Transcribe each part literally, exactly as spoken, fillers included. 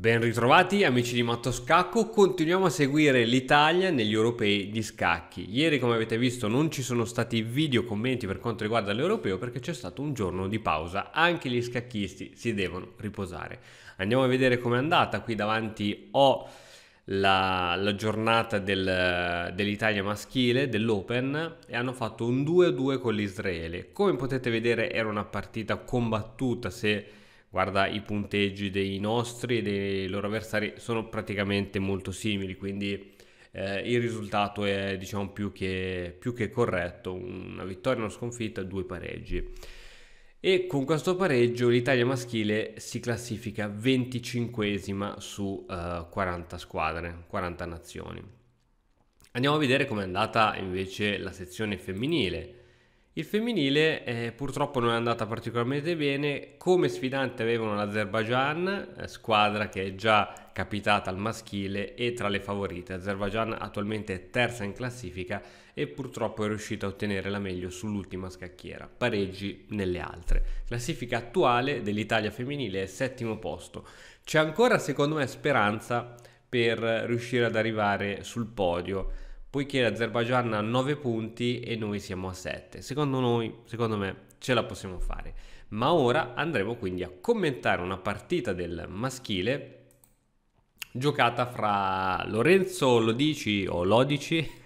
Ben ritrovati amici di Matto Scacco, continuiamo a seguire l'Italia negli europei di scacchi. Ieri, come avete visto, non ci sono stati video commenti per quanto riguarda l'europeo perché c'è stato un giorno di pausa, anche gli scacchisti si devono riposare. Andiamo a vedere com'è andata. Qui davanti ho la, la giornata del, dell'Italia maschile, dell'Open, e hanno fatto un due a due con l'Israele. Come potete vedere era una partita combattuta, se guarda i punteggi dei nostri e dei loro avversari sono praticamente molto simili, quindi eh, il risultato è diciamo più che, più che corretto, una vittoria, una sconfitta, due pareggi. E con questo pareggio l'Italia maschile si classifica venticinquesima su eh, quaranta squadre, quaranta nazioni. Andiamo a vedere com'è andata invece la sezione femminile. Il femminile eh, purtroppo non è andata particolarmente bene. Come sfidante avevano l'Azerbaigian, eh, squadra che è già capitata al maschile e tra le favorite. L'Azerbaigian attualmente è terza in classifica e purtroppo è riuscita a ottenere la meglio sull'ultima scacchiera, pareggi nelle altre. Classifica attuale dell'Italia femminile è settimo posto. C'è ancora secondo me speranza per riuscire ad arrivare sul podio, poiché l'Azerbaigian ha nove punti e noi siamo a sette. Secondo noi, secondo me, ce la possiamo fare. Ma ora andremo quindi a commentare una partita del maschile giocata fra Lorenzo Lodici o Lodici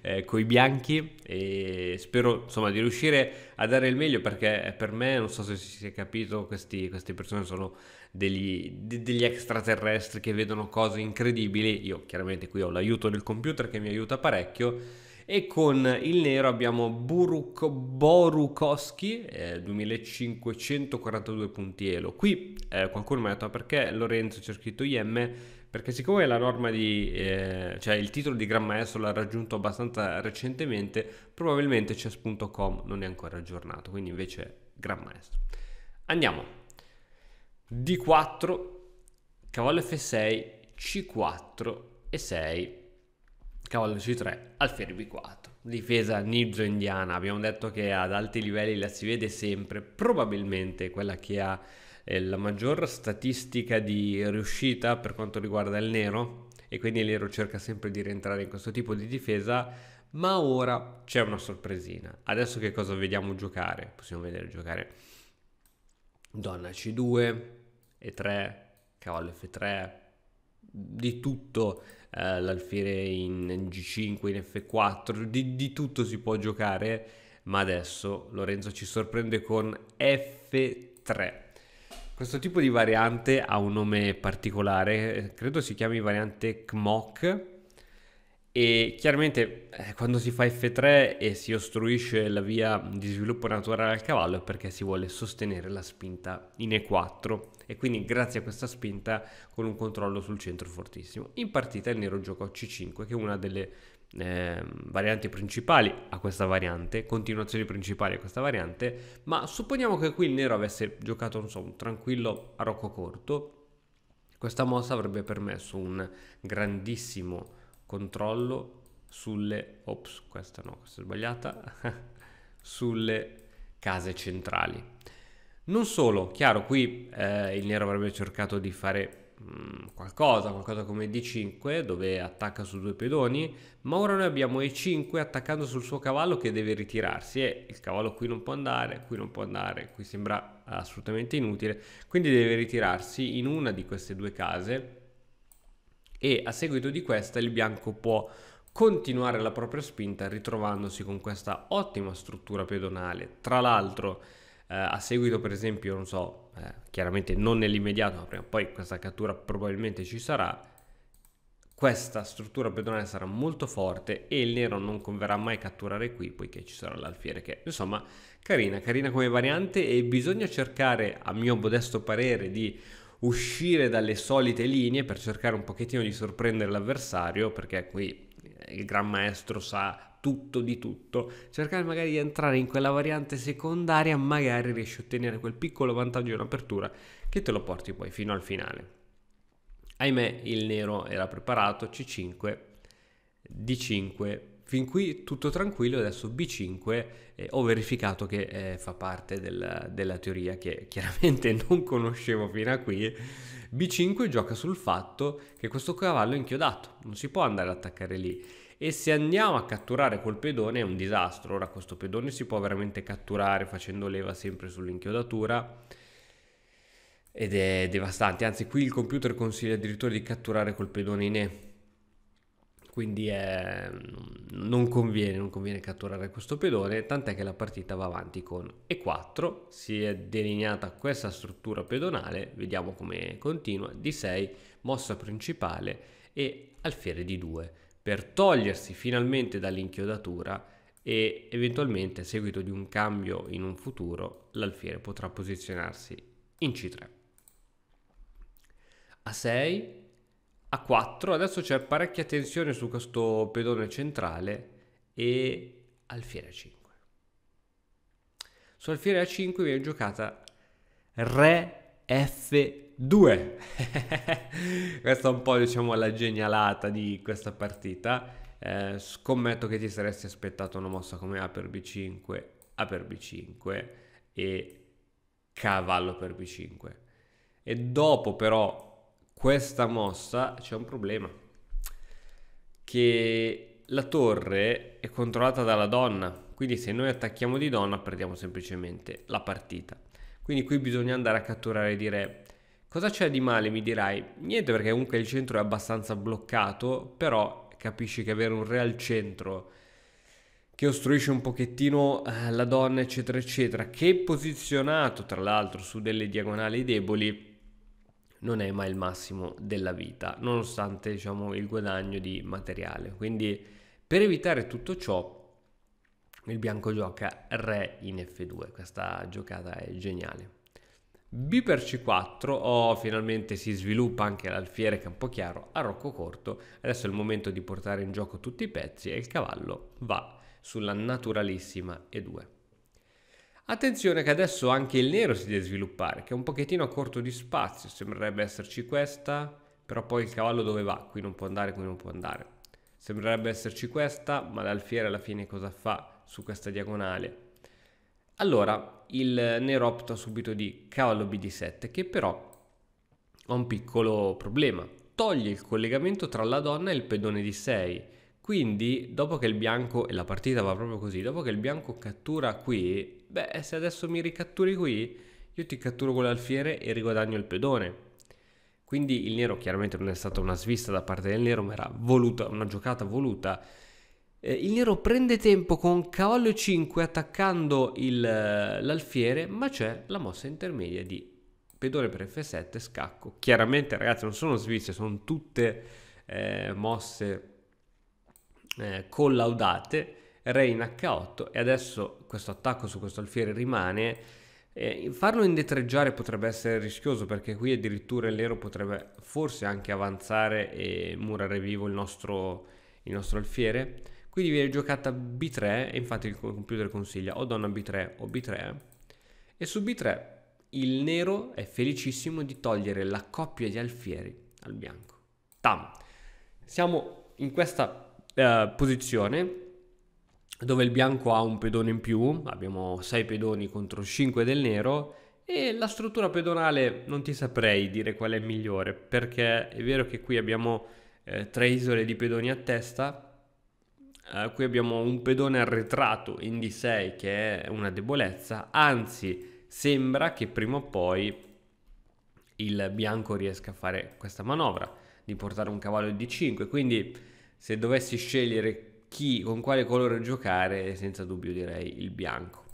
eh, coi bianchi, e spero insomma di riuscire a dare il meglio, perché per me, non so se si è capito, questi, queste persone sono Degli, degli extraterrestri che vedono cose incredibili. Io chiaramente qui ho l'aiuto del computer che mi aiuta parecchio, e con il nero abbiamo Buruk Borukovsky, eh, duemilacinquecentoquarantadue punti elo. Qui eh, qualcuno mi ha detto ah, perché Lorenzo c'è scritto I M, perché siccome la norma di eh, cioè il titolo di Gran Maestro l'ha raggiunto abbastanza recentemente, probabilmente chess punto com non è ancora aggiornato, quindi invece Gran Maestro. Andiamo D quattro, cavallo F sei, C quattro e sei, cavallo C tre, alfiere B quattro. Difesa Nimzo-Indiana, abbiamo detto che ad alti livelli la si vede sempre, probabilmente quella che ha eh, la maggior statistica di riuscita per quanto riguarda il nero, e quindi il nero cerca sempre di rientrare in questo tipo di difesa. Ma ora c'è una sorpresina. Adesso che cosa vediamo giocare? Possiamo vedere giocare donna C due, E tre, cavallo F tre, di tutto, eh, l'alfiere in G cinque, in F quattro, di, di tutto si può giocare, ma adesso Lorenzo ci sorprende con F tre. Questo tipo di variante ha un nome particolare, credo si chiami variante kmok, e chiaramente eh, quando si fa F tre e si ostruisce la via di sviluppo naturale al cavallo è perché si vuole sostenere la spinta in E quattro, e quindi grazie a questa spinta con un controllo sul centro fortissimo. In partita il nero gioca C cinque, che è una delle eh, varianti principali a questa variante, continuazioni principali a questa variante, ma supponiamo che qui il nero avesse giocato non so, un tranquillo a rocco corto, questa mossa avrebbe permesso un grandissimo controllo sulle, ops, questa no, questa è sbagliata, sulle case centrali. Non solo, chiaro, qui eh, il nero avrebbe cercato di fare mh, qualcosa, qualcosa come D cinque, dove attacca su due pedoni, ma ora noi abbiamo E cinque attaccando sul suo cavallo che deve ritirarsi, e il cavallo qui non può andare, qui non può andare, qui sembra assolutamente inutile, quindi deve ritirarsi in una di queste due case. E a seguito di questa il bianco può continuare la propria spinta ritrovandosi con questa ottima struttura pedonale. Tra l'altro eh, a seguito per esempio, non so, eh, chiaramente non nell'immediato, ma prima o poi questa cattura probabilmente ci sarà, questa struttura pedonale sarà molto forte e il nero non converrà mai catturare qui, poiché ci sarà l'alfiere, che insomma carina, carina come variante, e bisogna cercare, a mio modesto parere, di uscire dalle solite linee per cercare un pochettino di sorprendere l'avversario, perché qui il Gran Maestro sa tutto di tutto. Cercare magari di entrare in quella variante secondaria, magari riesci a ottenere quel piccolo vantaggio in apertura che te lo porti poi fino al finale. Ahimè il nero era preparato, C cinque, D cinque, fin qui tutto tranquillo, adesso B cinque, eh, ho verificato che eh, fa parte del, della teoria che chiaramente non conoscevo fino a qui, B cinque gioca sul fatto che questo cavallo è inchiodato, non si può andare ad attaccare lì, e se andiamo a catturare col pedone è un disastro. Ora questo pedone si può veramente catturare facendo leva sempre sull'inchiodatura ed è devastante, anzi qui il computer consiglia addirittura di catturare col pedone in E, quindi è... non conviene, non conviene catturare questo pedone, tant'è che la partita va avanti con E quattro, si è delineata questa struttura pedonale, vediamo come continua, D sei, mossa principale e alfiere D due, per togliersi finalmente dall'inchiodatura e eventualmente a seguito di un cambio in un futuro l'alfiere potrà posizionarsi in C tre. A sei, A quattro, adesso c'è parecchia tensione su questo pedone centrale, e alfiere A cinque. Su alfiere A cinque viene giocata re F due. Questa è un po', diciamo, la genialata di questa partita. Eh, scommetto che ti saresti aspettato una mossa come A per B cinque, A per B cinque e cavallo per B cinque. E dopo però questa mossa c'è un problema, che la torre è controllata dalla donna, quindi se noi attacchiamo di donna perdiamo semplicemente la partita, quindi qui bisogna andare a catturare di re. Cosa c'è di male, mi dirai? Niente, perché comunque il centro è abbastanza bloccato, però capisci che avere un re al centro che ostruisce un pochettino la donna eccetera eccetera, che è posizionato tra l'altro su delle diagonali deboli, non è mai il massimo della vita, nonostante, diciamo, il guadagno di materiale. Quindi per evitare tutto ciò il bianco gioca re in F due. Questa giocata è geniale. B per C quattro, oh, finalmente si sviluppa anche l'alfiere campochiaro a rocco corto, adesso è il momento di portare in gioco tutti i pezzi e il cavallo va sulla naturalissima E due. Attenzione che adesso anche il nero si deve sviluppare, che è un pochettino a corto di spazio, sembrerebbe esserci questa, però poi il cavallo dove va? Qui non può andare, qui non può andare. Sembrerebbe esserci questa, ma l'alfiere alla fine cosa fa su questa diagonale? Allora, il nero opta subito di cavallo B D sette, che però ha un piccolo problema. Toglie il collegamento tra la donna e il pedone D sei, quindi dopo che il bianco, e la partita va proprio così, dopo che il bianco cattura qui, beh, se adesso mi ricatturi qui, io ti catturo con l'alfiere e riguadagno il pedone. Quindi il nero, chiaramente non è stata una svista da parte del nero, ma era voluta, una giocata voluta. Eh, il nero prende tempo con cavallo E cinque attaccando l'alfiere, ma c'è la mossa intermedia di pedone per F sette, scacco. Chiaramente, ragazzi, non sono sviste, sono tutte eh, mosse eh, collaudate. Re in H otto, e adesso questo attacco su questo alfiere rimane. Eh, farlo indietreggiare potrebbe essere rischioso, perché qui addirittura il nero potrebbe forse anche avanzare e murare vivo il nostro, il nostro alfiere. Quindi viene giocata B tre, e infatti il computer consiglia o donna B tre o B tre, e su B tre il nero è felicissimo di togliere la coppia di alfieri al bianco. Tam! Siamo in questa eh, posizione dove il bianco ha un pedone in più, abbiamo sei pedoni contro cinque del nero, e la struttura pedonale non ti saprei dire qual è migliore, perché è vero che qui abbiamo eh, tre isole di pedoni a testa, eh, qui abbiamo un pedone arretrato in D sei che è una debolezza, anzi sembra che prima o poi il bianco riesca a fare questa manovra di portare un cavallo D cinque, quindi se dovessi scegliere chi con quale colore giocare, senza dubbio direi il bianco.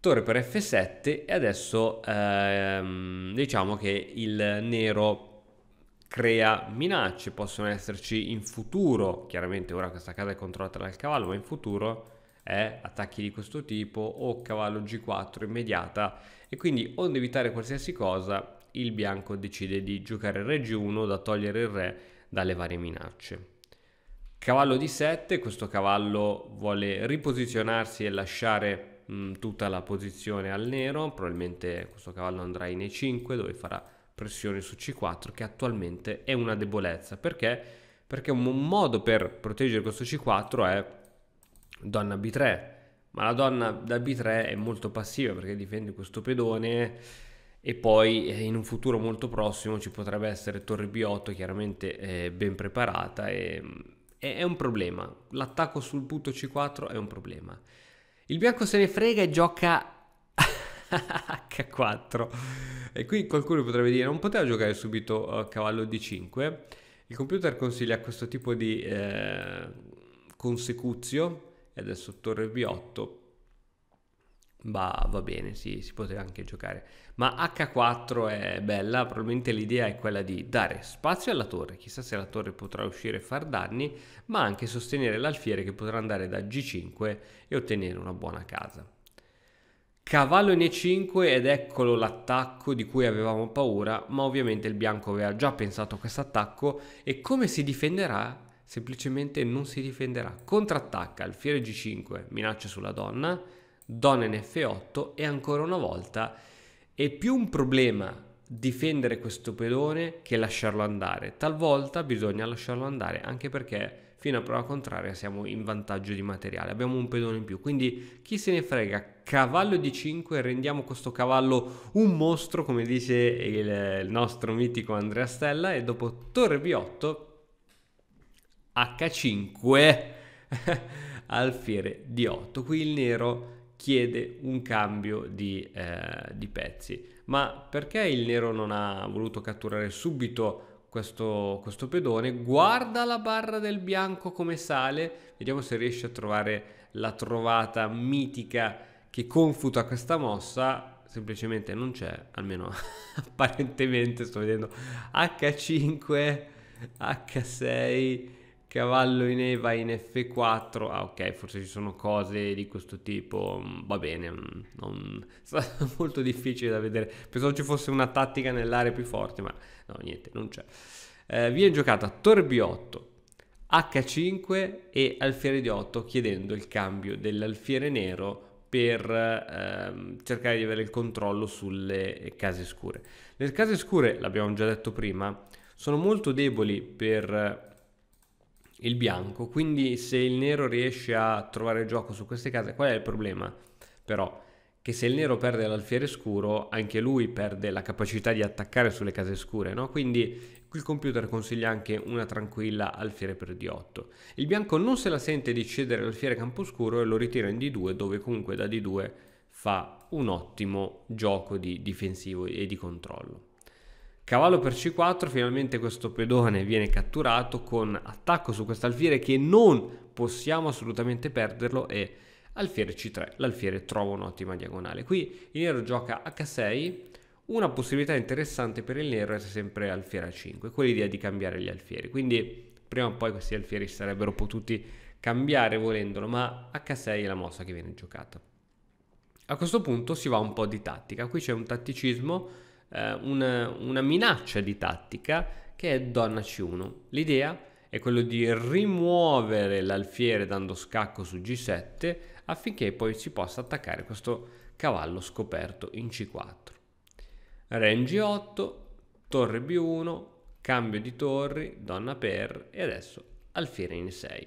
Torre per F sette, e adesso ehm, diciamo che il nero crea minacce, possono esserci in futuro, chiaramente ora questa casa è controllata dal cavallo, ma in futuro è attacchi di questo tipo o cavallo G quattro immediata, e quindi onde evitare qualsiasi cosa il bianco decide di giocare re G uno, da togliere il re dalle varie minacce. Cavallo D sette, questo cavallo vuole riposizionarsi e lasciare mh, tutta la posizione al nero. Probabilmente questo cavallo andrà in e cinque, dove farà pressione su c quattro, che attualmente è una debolezza. Perché? Perché un modo per proteggere questo c quattro è donna b tre, ma la donna da b tre è molto passiva, perché difende questo pedone. E poi in un futuro molto prossimo ci potrebbe essere torre b otto, chiaramente eh, ben preparata, e è un problema. L'attacco sul punto c quattro è un problema. Il bianco se ne frega e gioca h quattro, e qui qualcuno potrebbe dire: non poteva giocare subito uh, cavallo d cinque? Il computer consiglia questo tipo di eh, consecuzio, e adesso torre b otto. Bah, va bene, sì, si poteva anche giocare, ma h quattro è bella. Probabilmente l'idea è quella di dare spazio alla torre, chissà se la torre potrà uscire e far danni, ma anche sostenere l'alfiere, che potrà andare da g cinque e ottenere una buona casa. Cavallo in e cinque, ed eccolo l'attacco di cui avevamo paura, ma ovviamente il bianco aveva già pensato a questo attacco. E come si difenderà? Semplicemente non si difenderà. Contrattacca, alfiere g cinque, minaccia sulla donna, donna in f otto, e ancora una volta è più un problema difendere questo pedone che lasciarlo andare. Talvolta bisogna lasciarlo andare, anche perché fino a prova contraria siamo in vantaggio di materiale, abbiamo un pedone in più, quindi chi se ne frega. Cavallo d cinque, rendiamo questo cavallo un mostro, come dice il nostro mitico Andrea Stella. E dopo torre b otto, h cinque alfiere d otto. Qui il nero chiede un cambio di, eh, di pezzi. Ma perché il nero non ha voluto catturare subito questo, questo pedone? Guarda la barra del bianco come sale, vediamo se riesce a trovare la trovata mitica che confuta questa mossa. Semplicemente non c'è, almeno apparentemente. Sto vedendo h cinque, h sei, cavallo in e va in f quattro. Ah, ok, forse ci sono cose di questo tipo. Va bene, non... è stato molto difficile da vedere. Pensavo ci fosse una tattica nell'area più forte, ma no, niente, non c'è. Eh, viene giocata torre b otto, h cinque e alfiere d otto, chiedendo il cambio dell'alfiere nero per ehm, cercare di avere il controllo sulle case scure. Le case scure, l'abbiamo già detto prima, sono molto deboli per il bianco, quindi se il nero riesce a trovare gioco su queste case, qual è il problema? Però che se il nero perde l'alfiere scuro, anche lui perde la capacità di attaccare sulle case scure, no? Quindi il computer consiglia anche una tranquilla alfiere per d otto. Il bianco non se la sente di cedere l'alfiere camposcuro e lo ritira in d due, dove comunque da d due fa un ottimo gioco di difensivo e di controllo. Cavallo per c quattro, finalmente questo pedone viene catturato con attacco su quest'alfiere, che non possiamo assolutamente perderlo, e alfiere c tre, l'alfiere trova un'ottima diagonale. Qui il nero gioca h sei, una possibilità interessante per il nero è sempre alfiere a cinque, quell'idea di cambiare gli alfieri, quindi prima o poi questi alfieri sarebbero potuti cambiare volendolo, ma h sei è la mossa che viene giocata. A questo punto si va un po' di tattica, qui c'è un tatticismo, Una, una minaccia di tattica, che è donna c uno. L'idea è quello di rimuovere l'alfiere dando scacco su g sette, affinché poi si possa attaccare questo cavallo scoperto in c quattro. Re in g otto, torre b uno, cambio di torri, donna per, e adesso alfiere in sei.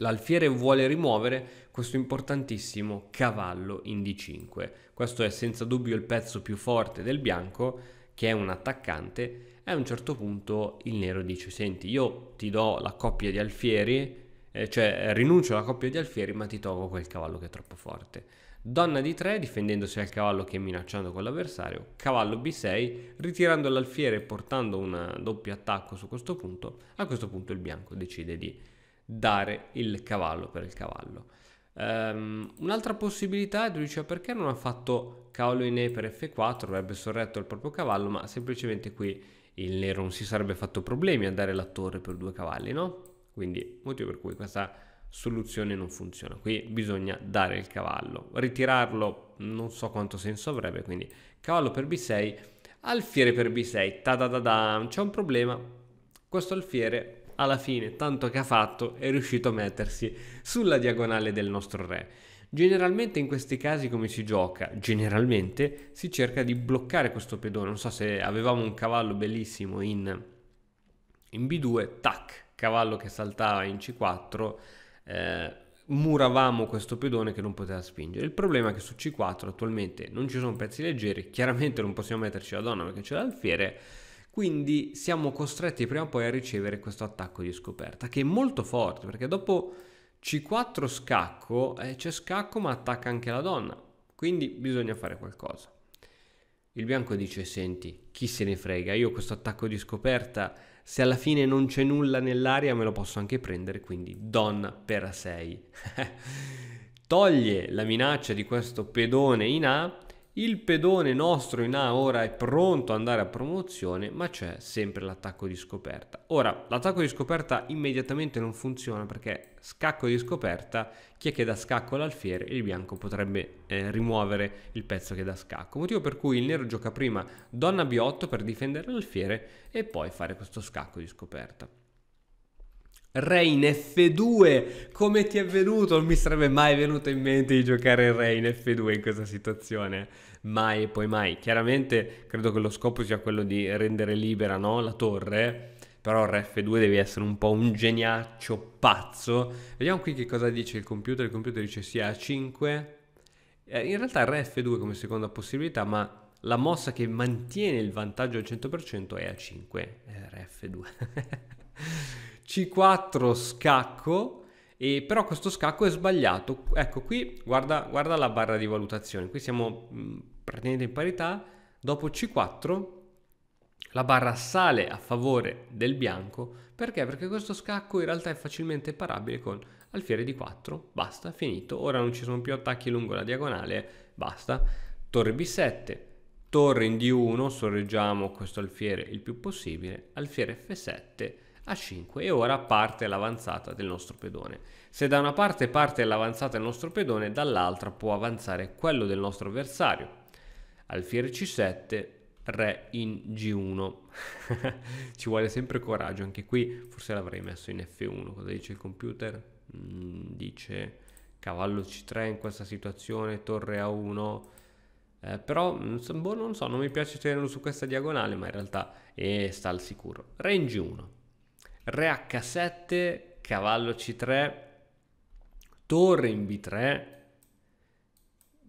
L'alfiere vuole rimuovere questo importantissimo cavallo in d cinque. Questo è senza dubbio il pezzo più forte del bianco, che è un attaccante, e a un certo punto il nero dice: senti, io ti do la coppia di alfieri, eh, cioè rinuncio alla coppia di alfieri, ma ti tolgo quel cavallo che è troppo forte. Donna d tre, difendendosi al cavallo che è minacciando con l'avversario, cavallo b sei, ritirando l'alfiere e portando un doppio attacco su questo punto. A questo punto il bianco decide di dare il cavallo per il cavallo. Um, un'altra possibilità è, dice, perché non ha fatto cavallo in e per f quattro, avrebbe sorretto il proprio cavallo, ma semplicemente qui il nero non si sarebbe fatto problemi a dare la torre per due cavalli, no? Quindi motivo per cui questa soluzione non funziona. Qui bisogna dare il cavallo, ritirarlo non so quanto senso avrebbe, quindi cavallo per b sei, alfiere per b sei, ta da da da. C'è un problema, questo alfiere alla fine, tanto che ha fatto, è riuscito a mettersi sulla diagonale del nostro re. Generalmente in questi casi come si gioca? Generalmente si cerca di bloccare questo pedone. Non so se avevamo un cavallo bellissimo in, in B due, tac, cavallo che saltava in C quattro, eh, muravamo questo pedone che non poteva spingere. Il problema è che su C quattro attualmente non ci sono pezzi leggeri, chiaramente non possiamo metterci la donna perché c'è l'alfiere, quindi siamo costretti prima o poi a ricevere questo attacco di scoperta, che è molto forte, perché dopo C quattro scacco eh, c'è scacco ma attacca anche la donna, quindi bisogna fare qualcosa. Il bianco dice: senti, chi se ne frega, io questo attacco di scoperta, se alla fine non c'è nulla nell'aria, me lo posso anche prendere, quindi donna per A sei. Toglie la minaccia di questo pedone in A. Il pedone nostro in A ora è pronto ad andare a promozione, ma c'è sempre l'attacco di scoperta. Ora, l'attacco di scoperta immediatamente non funziona, perché scacco di scoperta, chi è che dà scacco all'alfiere? Il bianco potrebbe eh, rimuovere il pezzo che dà scacco, motivo per cui il nero gioca prima donna B otto per difendere l'alfiere e poi fare questo scacco di scoperta. Re in F due, come ti è venuto? Non mi sarebbe mai venuto in mente di giocare re in F due in questa situazione, mai e poi mai. Chiaramente credo che lo scopo sia quello di rendere libera, no, la torre, però re F due devi essere un po' un geniaccio pazzo. Vediamo qui che cosa dice il computer. Il computer dice sia A cinque, in realtà re F due come seconda possibilità, ma la mossa che mantiene il vantaggio al cento per cento è A cinque, è re F due. C quattro scacco, e però questo scacco è sbagliato. Ecco qui, guarda, guarda la barra di valutazione, qui siamo mh, praticamente in parità. Dopo C quattro la barra sale a favore del bianco, perché? Perché questo scacco in realtà è facilmente parabile con alfiere D quattro, basta, finito. Ora non ci sono più attacchi lungo la diagonale, basta. Torre B sette, torre in D uno, sorreggiamo questo alfiere il più possibile, alfiere F sette, A cinque, e ora parte l'avanzata del nostro pedone. Se da una parte parte l'avanzata del nostro pedone, dall'altra può avanzare quello del nostro avversario. Alfiere C sette, re in G uno. Ci vuole sempre coraggio, anche qui forse l'avrei messo in F uno. Cosa dice il computer? Mm, dice cavallo C tre in questa situazione, torre A uno. Eh, però boh, non so, non mi piace tenerlo su questa diagonale, ma in realtà eh, sta al sicuro. Re in G uno. Re H sette, cavallo C tre, torre in B tre,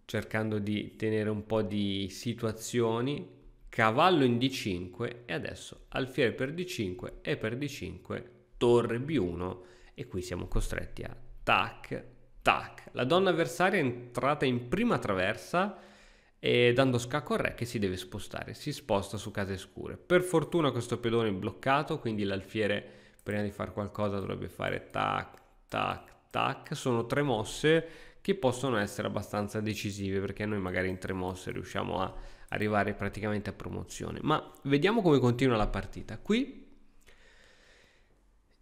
cercando di tenere un po' di situazioni, cavallo in D cinque e adesso alfiere per D cinque e per D cinque, torre B uno, e qui siamo costretti a tac, tac. La donna avversaria è entrata in prima traversa e dando scacco al re che si deve spostare, si sposta su case scure. Per fortuna questo pedone è bloccato, quindi l'alfiere prima di fare qualcosa dovrebbe fare tac, tac, tac. Sono tre mosse che possono essere abbastanza decisive, perché noi magari in tre mosse riusciamo a arrivare praticamente a promozione. Ma vediamo come continua la partita. Qui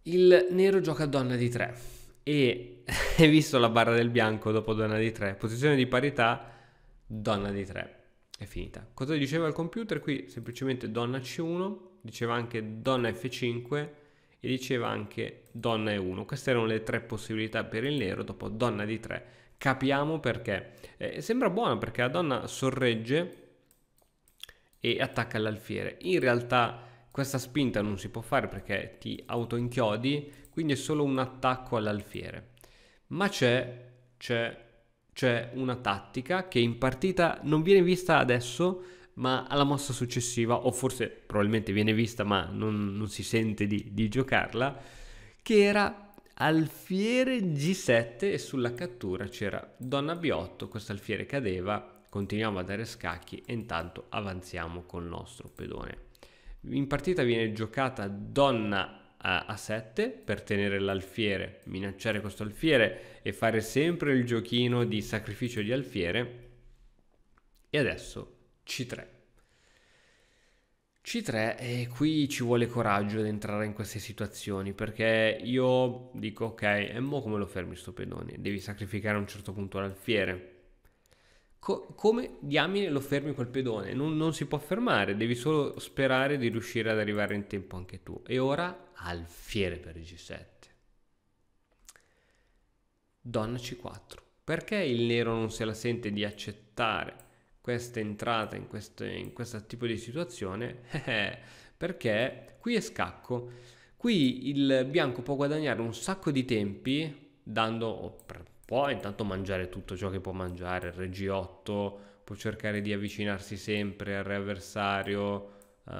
il nero gioca donna di tre e hai visto la barra del bianco dopo donna di tre, posizione di parità, donna di tre è finita. Cosa diceva il computer? Qui semplicemente donna C uno, diceva anche donna F cinque e diceva anche donna E uno. Queste erano le tre possibilità per il nero dopo donna di tre. Capiamo perché. Eh, sembra buono perché la donna sorregge e attacca l'alfiere. In realtà questa spinta non si può fare perché ti autoinchiodi, quindi è solo un attacco all'alfiere. Ma c'è c'è C'è una tattica che in partita non viene vista adesso, ma alla mossa successiva, o forse probabilmente viene vista ma non, non si sente di, di giocarla, che era alfiere G sette e sulla cattura c'era donna B otto, questo alfiere cadeva, continuiamo a dare scacchi e intanto avanziamo col nostro pedone. In partita viene giocata donna A sette per tenere l'alfiere, minacciare questo alfiere e fare sempre il giochino di sacrificio di alfiere, e adesso C tre. C tre, e qui ci vuole coraggio ad entrare in queste situazioni, perché io dico ok, e mo come lo fermi sto pedone? Devi sacrificare a un certo punto l'alfiere. Co come diamine lo fermi quel pedone? Non, non si può fermare, devi solo sperare di riuscire ad arrivare in tempo anche tu. E ora alfiere per G sette, donna C quattro, Perché il nero non se la sente di accettare questa entrata in, queste, in questo tipo di situazione? Perché qui è scacco. Qui il bianco può guadagnare un sacco di tempi, dando, può intanto mangiare tutto ciò che può mangiare, il re G otto, può cercare di avvicinarsi sempre al re avversario, uh,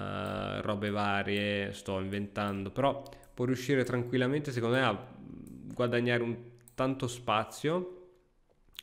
robe varie, sto inventando, però può riuscire tranquillamente secondo me a guadagnare un tanto spazio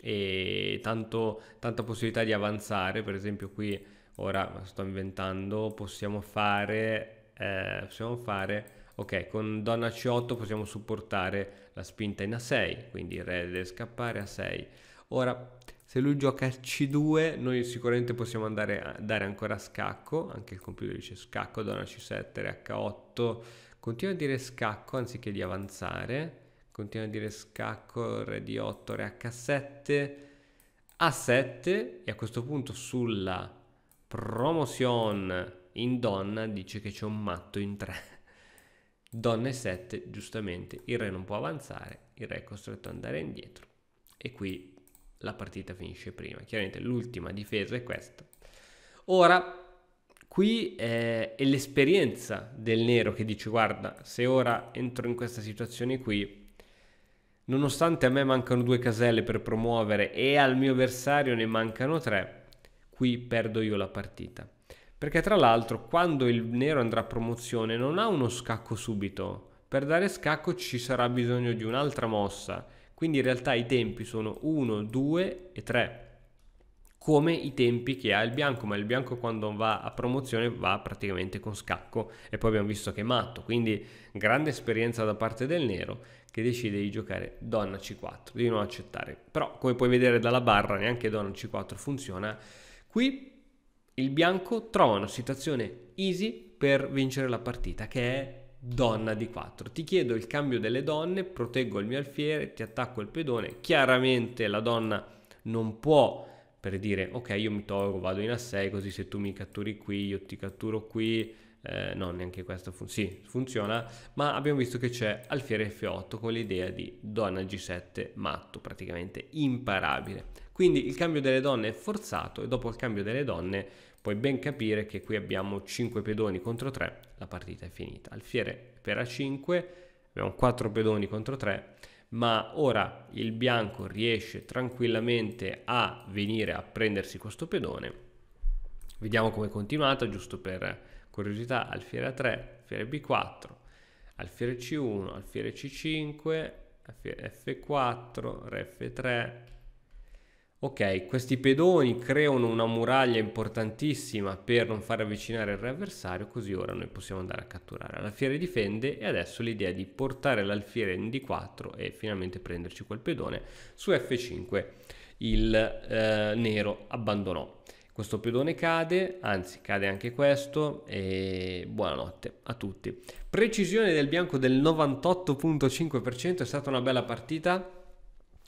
e tanto, tanta possibilità di avanzare. Per esempio qui ora sto inventando, possiamo fare eh, possiamo fare ok, con donna C otto possiamo supportare la spinta in A sei, quindi il re deve scappare A sei. Ora se lui gioca C due noi sicuramente possiamo andare a dare ancora scacco, anche il computer dice scacco, donna C sette, re H otto, continua a dire scacco anziché di avanzare. Continua a dire scacco, re D otto, re H sette, A sette, e a questo punto sulla promotion in donna dice che c'è un matto in tre. Donna E sette, giustamente, il re non può avanzare, il re è costretto ad andare indietro. E qui la partita finisce prima. Chiaramente l'ultima difesa è questa. Ora, qui è, è l'esperienza del nero che dice guarda, se ora entro in questa situazione qui, nonostante a me mancano due caselle per promuovere e al mio avversario ne mancano tre, qui perdo io la partita. Perché tra l'altro quando il nero andrà a promozione non ha uno scacco subito, per dare scacco ci sarà bisogno di un'altra mossa, quindi in realtà i tempi sono uno, due e tre, come i tempi che ha il bianco, ma il bianco quando va a promozione va praticamente con scacco e poi abbiamo visto che è matto, quindi grande esperienza da parte del nero che decide di giocare donna C quattro, di non accettare. Però come puoi vedere dalla barra neanche donna C quattro funziona. Qui il bianco trova una situazione easy per vincere la partita che è donna D quattro, ti chiedo il cambio delle donne, proteggo il mio alfiere, ti attacco il pedone, chiaramente la donna non può, per dire ok io mi tolgo, vado in A sei così se tu mi catturi qui io ti catturo qui, eh, no neanche questo fun sì, funziona, ma abbiamo visto che c'è alfiere F otto con l'idea di donna G sette matto, praticamente imparabile. Quindi il cambio delle donne è forzato e dopo il cambio delle donne puoi ben capire che qui abbiamo cinque pedoni contro tre, la partita è finita. Alfiere per A cinque, abbiamo quattro pedoni contro tre, ma ora il bianco riesce tranquillamente a venire a prendersi questo pedone. Vediamo come è continuata, giusto per curiosità, alfiere A tre, alfiere B quattro, alfiere C uno, alfiere C cinque, alfiere F quattro, re F tre. Ok, questi pedoni creano una muraglia importantissima per non far avvicinare il re avversario, così ora noi possiamo andare a catturare. L'alfiere difende e adesso l'idea di portare l'alfiere in D quattro e finalmente prenderci quel pedone. Su F cinque il eh, nero abbandonò. Questo pedone cade, anzi cade anche questo, e buonanotte a tutti. Precisione del bianco del novantotto virgola cinque per cento, è stata una bella partita.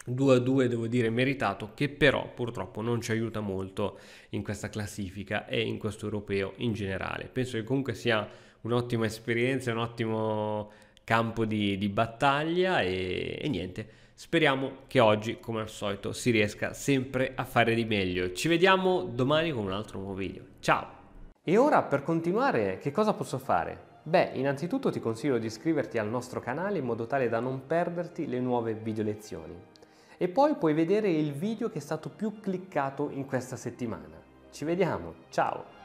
due a due devo dire meritato, che però purtroppo non ci aiuta molto in questa classifica e in questo europeo in generale. Penso che comunque sia un'ottima esperienza, un ottimo campo di, di battaglia e, e niente, speriamo che oggi come al solito si riesca sempre a fare di meglio. Ci vediamo domani con un altro nuovo video, ciao! E ora per continuare che cosa posso fare? Beh, innanzitutto ti consiglio di iscriverti al nostro canale in modo tale da non perderti le nuove video lezioni. E poi puoi vedere il video che è stato più cliccato in questa settimana. Ci vediamo, ciao!